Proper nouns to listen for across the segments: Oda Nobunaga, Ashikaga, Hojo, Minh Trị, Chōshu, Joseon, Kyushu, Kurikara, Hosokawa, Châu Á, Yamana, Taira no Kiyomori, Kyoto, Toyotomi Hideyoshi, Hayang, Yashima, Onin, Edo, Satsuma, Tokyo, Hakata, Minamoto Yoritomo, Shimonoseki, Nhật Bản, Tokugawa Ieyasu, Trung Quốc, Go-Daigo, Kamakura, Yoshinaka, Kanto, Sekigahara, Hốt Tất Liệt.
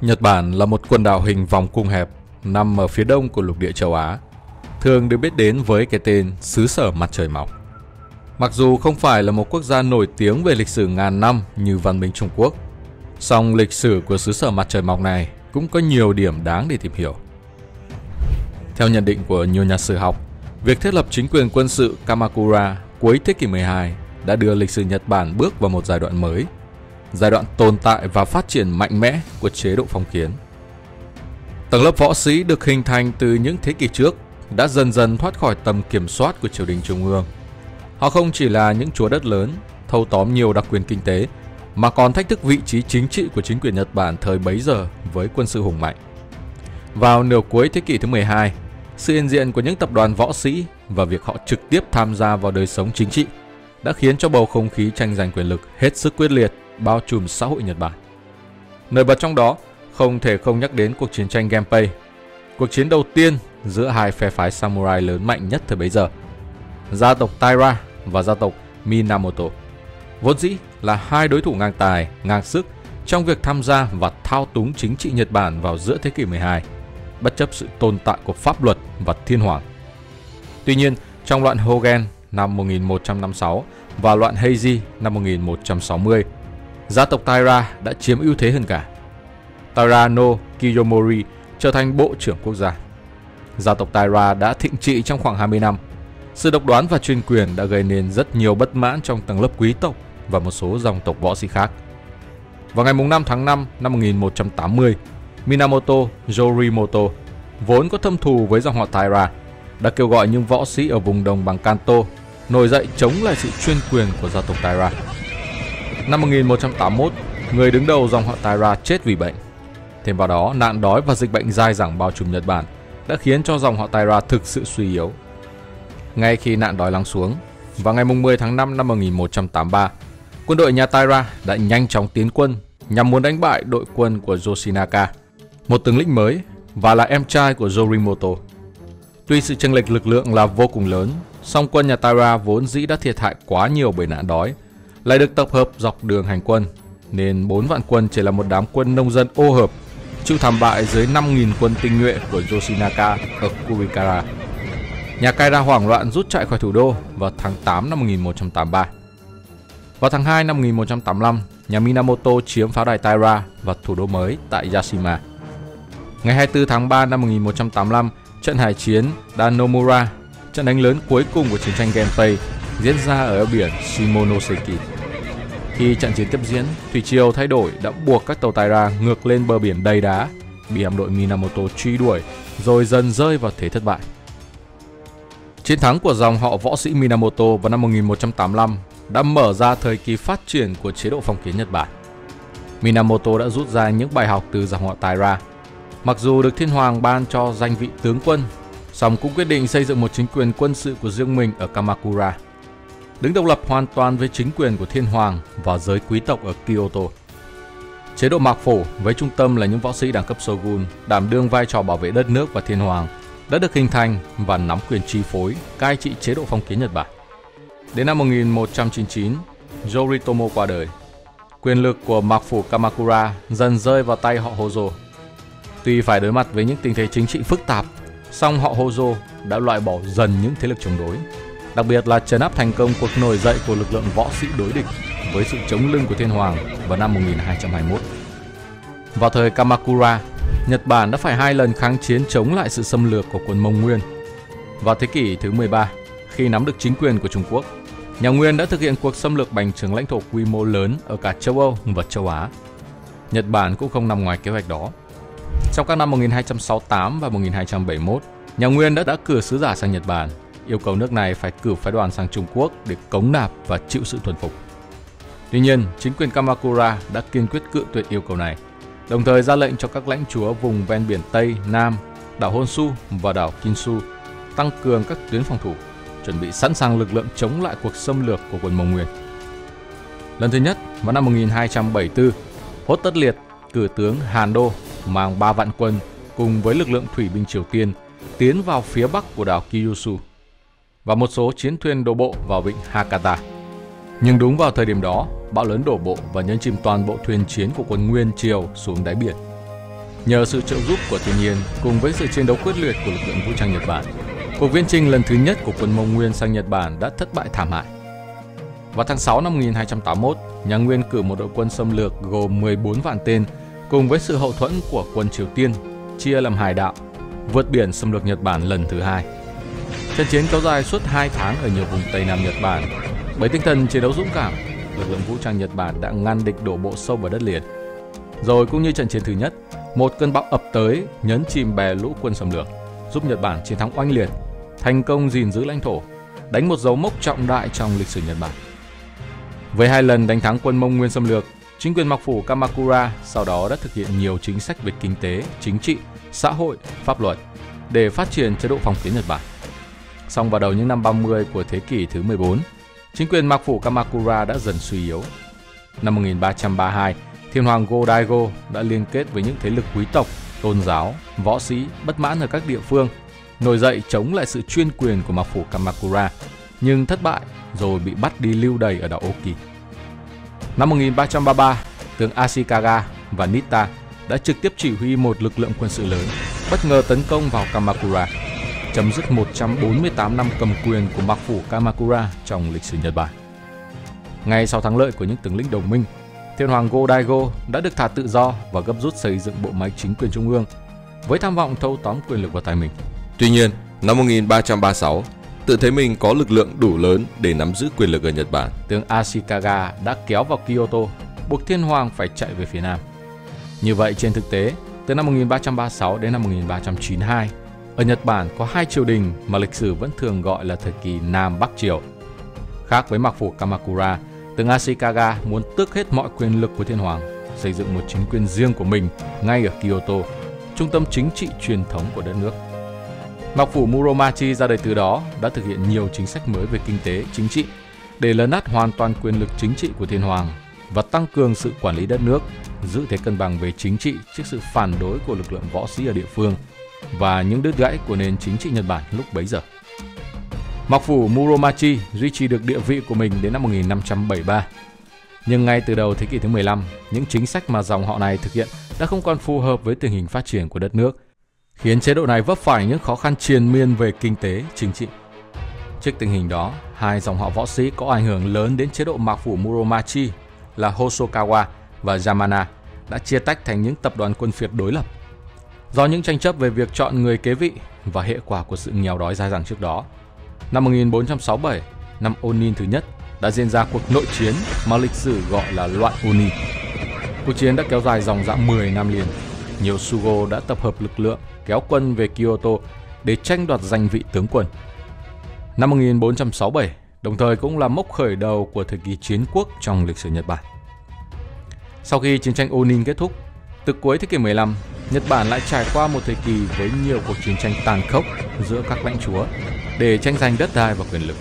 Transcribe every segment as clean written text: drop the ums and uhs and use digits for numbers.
Nhật Bản là một quần đảo hình vòng cung hẹp nằm ở phía đông của lục địa châu Á, thường được biết đến với cái tên xứ sở mặt trời mọc. Mặc dù không phải là một quốc gia nổi tiếng về lịch sử ngàn năm như văn minh Trung Quốc, song lịch sử của xứ sở mặt trời mọc này cũng có nhiều điểm đáng để tìm hiểu. Theo nhận định của nhiều nhà sử học, việc thiết lập chính quyền quân sự Kamakura cuối thế kỷ 12 đã đưa lịch sử Nhật Bản bước vào một giai đoạn mới, giai đoạn tồn tại và phát triển mạnh mẽ của chế độ phong kiến. Tầng lớp võ sĩ được hình thành từ những thế kỷ trước đã dần dần thoát khỏi tầm kiểm soát của triều đình trung ương. Họ không chỉ là những chúa đất lớn, thâu tóm nhiều đặc quyền kinh tế, mà còn thách thức vị trí chính trị của chính quyền Nhật Bản thời bấy giờ với quân sự hùng mạnh. Vào nửa cuối thế kỷ thứ 12, sự hiện diện của những tập đoàn võ sĩ và việc họ trực tiếp tham gia vào đời sống chính trị đã khiến cho bầu không khí tranh giành quyền lực hết sức quyết liệt bao trùm xã hội Nhật Bản. Nổi bật trong đó, không thể không nhắc đến cuộc chiến tranh Genpei, cuộc chiến đầu tiên giữa hai phe phái samurai lớn mạnh nhất thời bấy giờ, gia tộc Taira và gia tộc Minamoto, vốn dĩ là hai đối thủ ngang tài, ngang sức trong việc tham gia và thao túng chính trị Nhật Bản vào giữa thế kỷ 12, bất chấp sự tồn tại của pháp luật và thiên hoàng. Tuy nhiên, trong loạn Hogen năm 1156 và loạn Meiji năm 1160, gia tộc Taira đã chiếm ưu thế hơn cả. Taira no Kiyomori trở thành bộ trưởng quốc gia. Gia tộc Taira đã thịnh trị trong khoảng 20 năm. Sự độc đoán và chuyên quyền đã gây nên rất nhiều bất mãn trong tầng lớp quý tộc và một số dòng tộc võ sĩ khác. Vào ngày 5 tháng 5 năm 1180, Minamoto Yoritomo, vốn có thâm thù với dòng họ Taira, đã kêu gọi những võ sĩ ở vùng đồng bằng Kanto nổi dậy chống lại sự chuyên quyền của gia tộc Taira. Năm 1181, người đứng đầu dòng họ Taira chết vì bệnh. Thêm vào đó, nạn đói và dịch bệnh dai dẳng bao trùm Nhật Bản đã khiến cho dòng họ Taira thực sự suy yếu. Ngay khi nạn đói lắng xuống, vào ngày 10 tháng 5 năm 1183, quân đội nhà Taira đã nhanh chóng tiến quân nhằm muốn đánh bại đội quân của Yoshinaka, một tướng lĩnh mới và là em trai của Yoritomo. Tuy sự chênh lệch lực lượng là vô cùng lớn, song quân nhà Taira vốn dĩ đã thiệt hại quá nhiều bởi nạn đói, lại được tập hợp dọc đường hành quân, nên 4 vạn quân chỉ là một đám quân nông dân ô hợp, chịu thảm bại dưới 5.000 quân tinh nhuệ của Yoshinaka ở Kurikara. Nhà Taira hoảng loạn rút chạy khỏi thủ đô vào tháng 8 năm 1183. Vào tháng 2 năm 1185, nhà Minamoto chiếm pháo đài Taira và thủ đô mới tại Yashima. Ngày 24 tháng 3 năm 1185, trận hải chiến Danomura, trận đánh lớn cuối cùng của chiến tranh Genpei, diễn ra ở biển Shimonoseki. Khi trận chiến tiếp diễn, thủy triều thay đổi đã buộc các tàu Taira ngược lên bờ biển đầy đá, bị hạm đội Minamoto truy đuổi rồi dần rơi vào thế thất bại. Chiến thắng của dòng họ võ sĩ Minamoto vào năm 1185 đã mở ra thời kỳ phát triển của chế độ phong kiến Nhật Bản. Minamoto đã rút ra những bài học từ dòng họ Taira. Mặc dù được thiên hoàng ban cho danh vị tướng quân, song cũng quyết định xây dựng một chính quyền quân sự của riêng mình ở Kamakura, đứng độc lập hoàn toàn với chính quyền của thiên hoàng và giới quý tộc ở Kyoto. Chế độ mạc phủ với trung tâm là những võ sĩ đẳng cấp shogun đảm đương vai trò bảo vệ đất nước và thiên hoàng đã được hình thành và nắm quyền chi phối, cai trị chế độ phong kiến Nhật Bản. Đến năm 1199, Yoritomo qua đời. Quyền lực của mạc phủ Kamakura dần rơi vào tay họ Hojo. Tuy phải đối mặt với những tình thế chính trị phức tạp, song họ Hojo đã loại bỏ dần những thế lực chống đối, đặc biệt là trấn áp thành công cuộc nổi dậy của lực lượng võ sĩ đối địch với sự chống lưng của thiên hoàng vào năm 1221. Vào thời Kamakura, Nhật Bản đã phải 2 lần kháng chiến chống lại sự xâm lược của quân Mông Nguyên. Vào thế kỷ thứ 13, khi nắm được chính quyền của Trung Quốc, nhà Nguyên đã thực hiện cuộc xâm lược bành trướng lãnh thổ quy mô lớn ở cả châu Âu và châu Á. Nhật Bản cũng không nằm ngoài kế hoạch đó. Trong các năm 1268 và 1271, nhà Nguyên đã cử sứ giả sang Nhật Bản, yêu cầu nước này phải cử phái đoàn sang Trung Quốc để cống nạp và chịu sự thuần phục. Tuy nhiên, chính quyền Kamakura đã kiên quyết cự tuyệt yêu cầu này, đồng thời ra lệnh cho các lãnh chúa vùng ven biển Tây, Nam, đảo Honshu và đảo Kinshu tăng cường các tuyến phòng thủ, chuẩn bị sẵn sàng lực lượng chống lại cuộc xâm lược của quân Mông Nguyên. Lần thứ nhất, vào năm 1274, Hốt Tất Liệt cử tướng Hàn Đô mang 3 vạn quân cùng với lực lượng thủy binh Triều Tiên tiến vào phía bắc của đảo Kyushu và một số chiến thuyền đổ bộ vào vịnh Hakata. Nhưng đúng vào thời điểm đó, bão lớn đổ bộ và nhấn chìm toàn bộ thuyền chiến của quân Nguyên Triều xuống đáy biển, Nhờ sự trợ giúp của thiên nhiên cùng với sự chiến đấu quyết liệt của lực lượng vũ trang Nhật Bản, cuộc viễn chinh lần thứ nhất của quân Mông Nguyên sang Nhật Bản đã thất bại thảm hại. Vào tháng 6 năm 1281, nhà Nguyên cử một đội quân xâm lược gồm 14 vạn tên cùng với sự hậu thuẫn của quân Triều Tiên, chia làm hai đạo, vượt biển xâm lược Nhật Bản lần thứ hai. Trận chiến kéo dài suốt 2 tháng ở nhiều vùng Tây Nam Nhật Bản. Với tinh thần chiến đấu dũng cảm, lực lượng vũ trang Nhật Bản đã ngăn địch đổ bộ sâu vào đất liền. Rồi cũng như trận chiến thứ nhất, một cơn bão ập tới nhấn chìm bè lũ quân xâm lược, giúp Nhật Bản chiến thắng oanh liệt, thành công gìn giữ lãnh thổ, đánh một dấu mốc trọng đại trong lịch sử Nhật Bản. Với 2 lần đánh thắng quân Mông Nguyên xâm lược, chính quyền mặc phủ Kamakura sau đó đã thực hiện nhiều chính sách về kinh tế, chính trị, xã hội, pháp luật để phát triển chế độ phong kiến Nhật Bản. Song vào đầu những năm 30 của thế kỷ thứ 14, chính quyền mặc phủ Kamakura đã dần suy yếu. Năm 1332, Thiên hoàng Go-Daigo đã liên kết với những thế lực quý tộc, tôn giáo, võ sĩ bất mãn ở các địa phương, nổi dậy chống lại sự chuyên quyền của mặc phủ Kamakura, nhưng thất bại rồi bị bắt đi lưu đày ở đảo Oki. Năm 1333, tướng Ashikaga và Nitta đã trực tiếp chỉ huy một lực lượng quân sự lớn bất ngờ tấn công vào Kamakura, chấm dứt 148 năm cầm quyền của mặc phủ Kamakura trong lịch sử Nhật Bản. Ngay sau thắng lợi của những tướng lĩnh đồng minh, Thiên hoàng Go-Daigo đã được thả tự do và gấp rút xây dựng bộ máy chính quyền trung ương với tham vọng thâu tóm quyền lực vào tay mình. Tuy nhiên, năm 1336, tự thấy mình có lực lượng đủ lớn để nắm giữ quyền lực ở Nhật Bản, tướng Ashikaga đã kéo vào Kyoto, buộc Thiên hoàng phải chạy về phía Nam. Như vậy, trên thực tế, từ năm 1336 đến năm 1392, ở Nhật Bản có 2 triều đình mà lịch sử vẫn thường gọi là thời kỳ Nam Bắc Triều. Khác với mặc phủ Kamakura, tướng Ashikaga muốn tước hết mọi quyền lực của Thiên hoàng, xây dựng một chính quyền riêng của mình ngay ở Kyoto, trung tâm chính trị truyền thống của đất nước. Mặc phủ Muromachi ra đời từ đó đã thực hiện nhiều chính sách mới về kinh tế, chính trị để lấn át hoàn toàn quyền lực chính trị của Thiên hoàng và tăng cường sự quản lý đất nước, giữ thế cân bằng về chính trị trước sự phản đối của lực lượng võ sĩ ở địa phương và những đứt gãy của nền chính trị Nhật Bản lúc bấy giờ. Mặc phủ Muromachi duy trì được địa vị của mình đến năm 1573. Nhưng ngay từ đầu thế kỷ thứ 15, những chính sách mà dòng họ này thực hiện đã không còn phù hợp với tình hình phát triển của đất nước, khiến chế độ này vấp phải những khó khăn triền miên về kinh tế, chính trị. Trước tình hình đó, 2 dòng họ võ sĩ có ảnh hưởng lớn đến chế độ mặc phủ Muromachi là Hosokawa và Yamana đã chia tách thành những tập đoàn quân phiệt đối lập. Do những tranh chấp về việc chọn người kế vị và hệ quả của sự nghèo đói dai dẳng trước đó, năm 1467, năm Onin thứ nhất, đã diễn ra cuộc nội chiến mà lịch sử gọi là loạn Onin. Cuộc chiến đã kéo dài dòng dã 10 năm liền. Nhiều Sugo đã tập hợp lực lượng kéo quân về Kyoto để tranh đoạt danh vị tướng quân. Năm 1467, đồng thời cũng là mốc khởi đầu của thời kỳ chiến quốc trong lịch sử Nhật Bản. Sau khi chiến tranh Onin kết thúc, từ cuối thế kỷ 15, Nhật Bản lại trải qua một thời kỳ với nhiều cuộc chiến tranh tàn khốc giữa các lãnh chúa để tranh giành đất đai và quyền lực.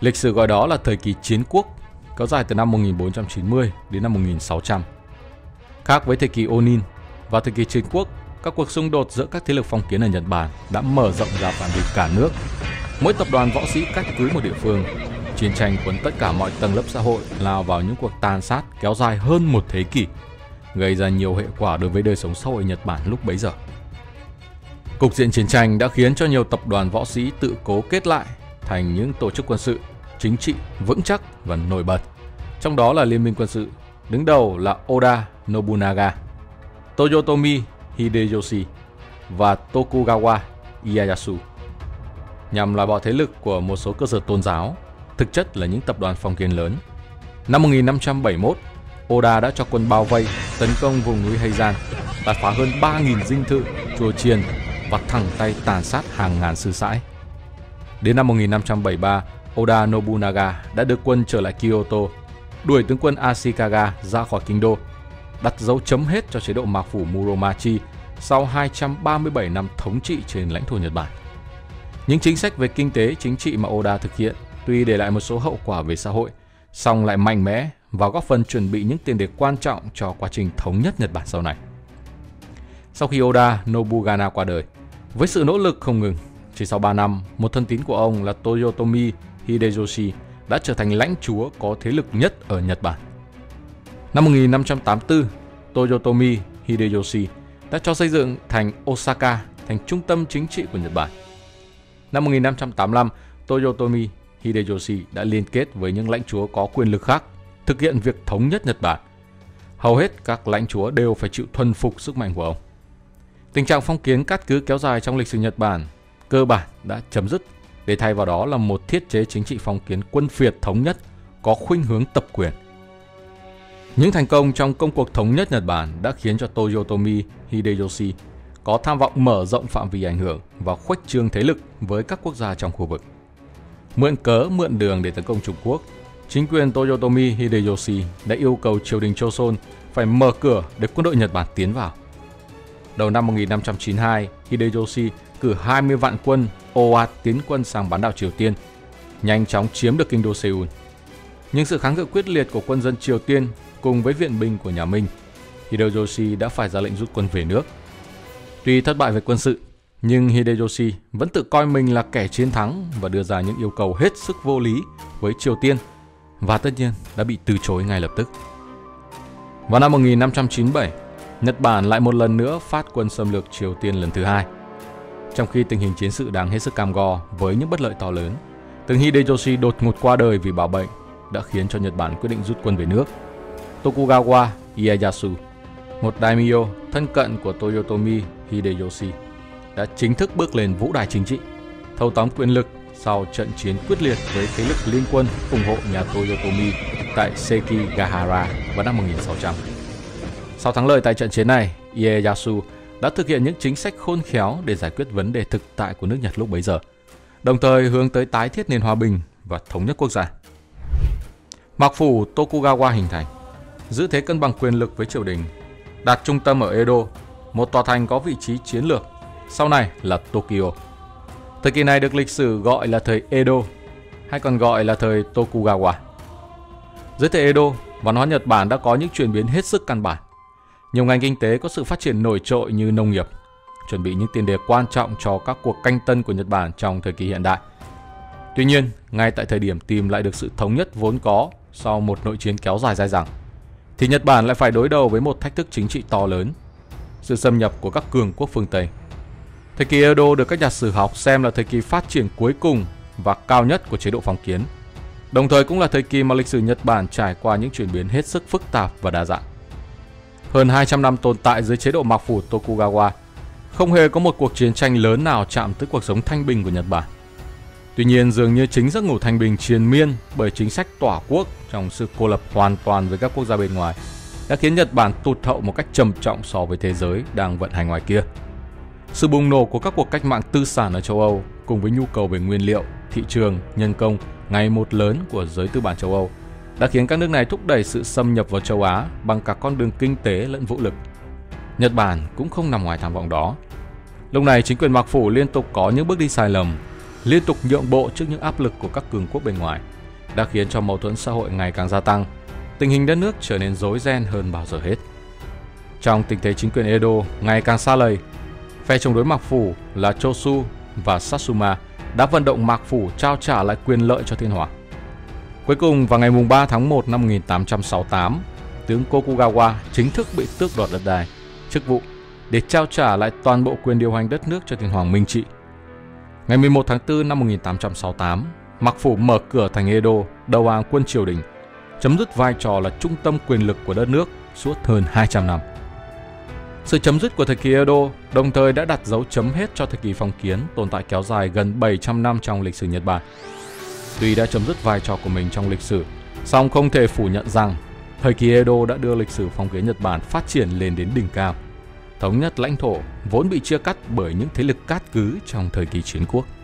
Lịch sử gọi đó là thời kỳ chiến quốc, kéo dài từ năm 1490 đến năm 1600. Khác với thời kỳ Onin và thời kỳ chiến quốc, các cuộc xung đột giữa các thế lực phong kiến ở Nhật Bản đã mở rộng ra phạm vi cả nước. Mỗi tập đoàn võ sĩ cắt cứ một địa phương, chiến tranh cuốn tất cả mọi tầng lớp xã hội lao vào những cuộc tàn sát kéo dài hơn một thế kỷ, gây ra nhiều hệ quả đối với đời sống xã hội Nhật Bản lúc bấy giờ. Cục diện chiến tranh đã khiến cho nhiều tập đoàn võ sĩ tự cố kết lại thành những tổ chức quân sự, chính trị vững chắc và nổi bật. Trong đó là liên minh quân sự, đứng đầu là Oda Nobunaga, Toyotomi Hideyoshi và Tokugawa Ieyasu, nhằm loại bỏ thế lực của một số cơ sở tôn giáo, thực chất là những tập đoàn phong kiến lớn. Năm 1571, Oda đã cho quân bao vây, tấn công vùng núi Hayang, tàn phá hơn 3.000 dinh thự, chùa chiền và thẳng tay tàn sát hàng ngàn sư sãi. Đến năm 1573, Oda Nobunaga đã đưa quân trở lại Kyoto, đuổi tướng quân Ashikaga ra khỏi kinh đô, đặt dấu chấm hết cho chế độ mạc phủ Muromachi sau 237 năm thống trị trên lãnh thổ Nhật Bản. Những chính sách về kinh tế, chính trị mà Oda thực hiện tuy để lại một số hậu quả về xã hội, song lại mạnh mẽ và góp phần chuẩn bị những tiền đề quan trọng cho quá trình thống nhất Nhật Bản sau này. Sau khi Oda Nobunaga qua đời, với sự nỗ lực không ngừng, chỉ sau 3 năm, một thân tín của ông là Toyotomi Hideyoshi đã trở thành lãnh chúa có thế lực nhất ở Nhật Bản. Năm 1584, Toyotomi Hideyoshi đã cho xây dựng thành Osaka thành trung tâm chính trị của Nhật Bản. Năm 1585, Toyotomi Hideyoshi đã liên kết với những lãnh chúa có quyền lực khác, thực hiện việc thống nhất Nhật Bản. Hầu hết các lãnh chúa đều phải chịu thuần phục sức mạnh của ông. Tình trạng phong kiến cát cứ kéo dài trong lịch sử Nhật Bản cơ bản đã chấm dứt, để thay vào đó là một thiết chế chính trị phong kiến quân phiệt thống nhất có khuynh hướng tập quyền. Những thành công trong công cuộc thống nhất Nhật Bản đã khiến cho Toyotomi Hideyoshi có tham vọng mở rộng phạm vi ảnh hưởng và khuếch trương thế lực với các quốc gia trong khu vực. Mượn cớ mượn đường để tấn công Trung Quốc, chính quyền Toyotomi Hideyoshi đã yêu cầu triều đình Joseon phải mở cửa để quân đội Nhật Bản tiến vào. Đầu năm 1592, Hideyoshi cử 20 vạn quân ồ ạt tiến quân sang bán đảo Triều Tiên, nhanh chóng chiếm được kinh đô Seoul. Nhưng sự kháng cự quyết liệt của quân dân Triều Tiên cùng với viện binh của nhà Minh, Hideyoshi đã phải ra lệnh rút quân về nước. Tuy thất bại về quân sự, nhưng Hideyoshi vẫn tự coi mình là kẻ chiến thắng và đưa ra những yêu cầu hết sức vô lý với Triều Tiên, và tất nhiên đã bị từ chối ngay lập tức. Vào năm 1597, Nhật Bản lại một lần nữa phát quân xâm lược Triều Tiên lần thứ hai. Trong khi tình hình chiến sự đang hết sức cam go với những bất lợi to lớn, từng Hideyoshi đột ngột qua đời vì bạo bệnh đã khiến cho Nhật Bản quyết định rút quân về nước. Tokugawa Ieyasu, một daimyo thân cận của Toyotomi Hideyoshi, đã chính thức bước lên vũ đài chính trị, thâu tóm quyền lực sau trận chiến quyết liệt với thế lực liên quân ủng hộ nhà Toyotomi tại Sekigahara vào năm 1600. Sau thắng lợi tại trận chiến này, Ieyasu đã thực hiện những chính sách khôn khéo để giải quyết vấn đề thực tại của nước Nhật lúc bấy giờ, đồng thời hướng tới tái thiết nền hòa bình và thống nhất quốc gia. Mạc phủ Tokugawa hình thành, giữ thế cân bằng quyền lực với triều đình, đặt trung tâm ở Edo, một tòa thành có vị trí chiến lược, sau này là Tokyo. Thời kỳ này được lịch sử gọi là thời Edo, hay còn gọi là thời Tokugawa. Dưới thời Edo, văn hóa Nhật Bản đã có những chuyển biến hết sức căn bản. Nhiều ngành kinh tế có sự phát triển nổi trội như nông nghiệp, chuẩn bị những tiền đề quan trọng cho các cuộc canh tân của Nhật Bản trong thời kỳ hiện đại. Tuy nhiên, ngay tại thời điểm tìm lại được sự thống nhất vốn có sau một nội chiến kéo dài dai dẳng, thì Nhật Bản lại phải đối đầu với một thách thức chính trị to lớn: sự xâm nhập của các cường quốc phương Tây. Thời kỳ Edo được các nhà sử học xem là thời kỳ phát triển cuối cùng và cao nhất của chế độ phong kiến, đồng thời cũng là thời kỳ mà lịch sử Nhật Bản trải qua những chuyển biến hết sức phức tạp và đa dạng. Hơn 200 năm tồn tại dưới chế độ mạc phủ Tokugawa, không hề có một cuộc chiến tranh lớn nào chạm tới cuộc sống thanh bình của Nhật Bản. Tuy nhiên, dường như chính giấc ngủ thanh bình triền miên bởi chính sách tỏa quốc trong sự cô lập hoàn toàn với các quốc gia bên ngoài đã khiến Nhật Bản tụt hậu một cách trầm trọng so với thế giới đang vận hành ngoài kia. Sự bùng nổ của các cuộc cách mạng tư sản ở châu Âu cùng với nhu cầu về nguyên liệu, thị trường, nhân công ngày một lớn của giới tư bản châu Âu đã khiến các nước này thúc đẩy sự xâm nhập vào châu Á bằng cả con đường kinh tế lẫn vũ lực. Nhật Bản cũng không nằm ngoài tham vọng đó. Lúc này, chính quyền mạc phủ liên tục có những bước đi sai lầm, liên tục nhượng bộ trước những áp lực của các cường quốc bên ngoài, đã khiến cho mâu thuẫn xã hội ngày càng gia tăng, tình hình đất nước trở nên rối ren hơn bao giờ hết. Trong tình thế chính quyền Edo ngày càng xa lầy, phe chống đối mạc phủ là Chōshu và Satsuma đã vận động mạc phủ trao trả lại quyền lợi cho thiên hoàng. Cuối cùng, vào ngày 3 tháng 1 năm 1868, tướng Tokugawa chính thức bị tước đoạt đất đai, chức vụ để trao trả lại toàn bộ quyền điều hành đất nước cho thiên hoàng Minh Trị. Ngày 11 tháng 4 năm 1868, mạc phủ mở cửa thành Edo đầu hàng quân triều đình, chấm dứt vai trò là trung tâm quyền lực của đất nước suốt hơn 200 năm. Sự chấm dứt của thời kỳ Edo đồng thời đã đặt dấu chấm hết cho thời kỳ phong kiến tồn tại kéo dài gần 700 năm trong lịch sử Nhật Bản. Tuy đã chấm dứt vai trò của mình trong lịch sử, song không thể phủ nhận rằng thời kỳ Edo đã đưa lịch sử phong kiến Nhật Bản phát triển lên đến đỉnh cao, thống nhất lãnh thổ vốn bị chia cắt bởi những thế lực cát cứ trong thời kỳ chiến quốc.